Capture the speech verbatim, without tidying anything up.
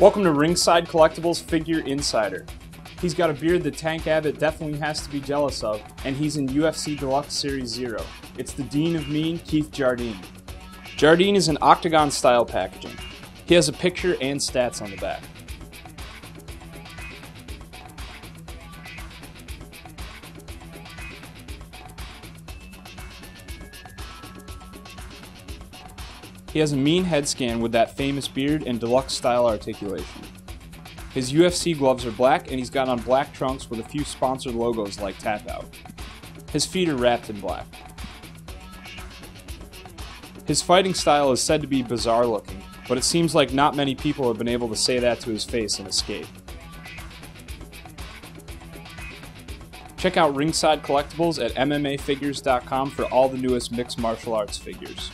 Welcome to Ringside Collectibles Figure Insider. He's got a beard that Tank Abbott definitely has to be jealous of, and he's in U F C Deluxe Series Zero. It's the Dean of Mean, Keith Jardine. Jardine is in octagon style packaging. He has a picture and stats on the back. He has a mean head scan with that famous beard and deluxe style articulation. His U F C gloves are black and he's got on black trunks with a few sponsored logos like Tapout. His feet are wrapped in black. His fighting style is said to be bizarre looking, but it seems like not many people have been able to say that to his face and escape. Check out Ringside Collectibles at M M A figures dot com for all the newest mixed martial arts figures.